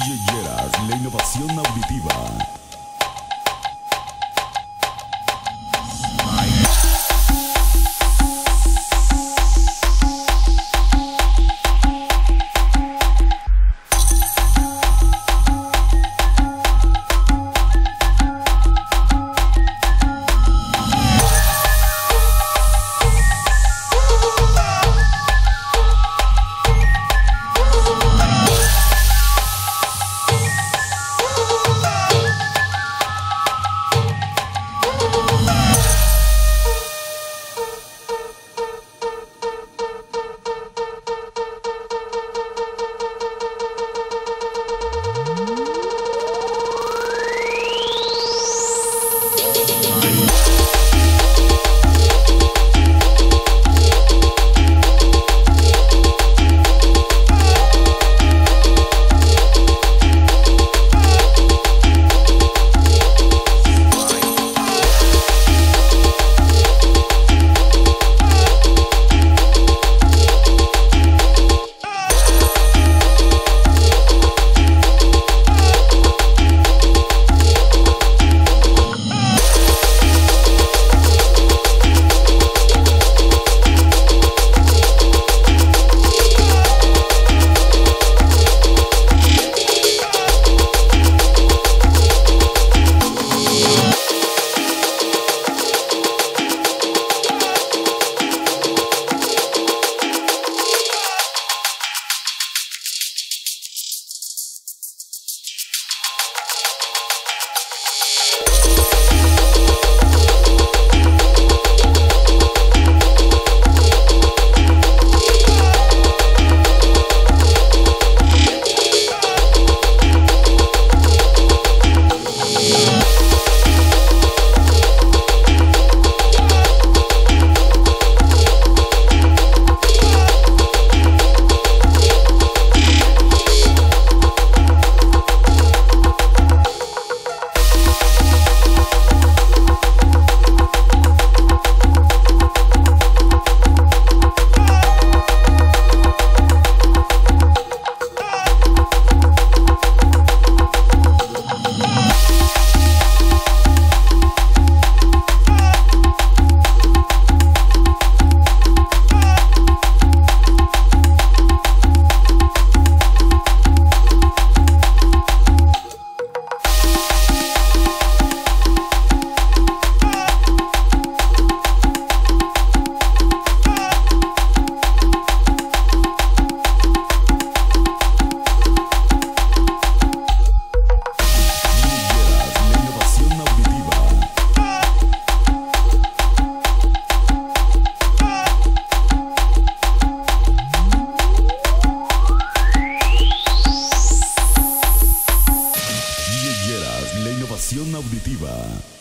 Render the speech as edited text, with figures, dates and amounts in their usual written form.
DJ Gerard, la innovación auditiva. Auditiva.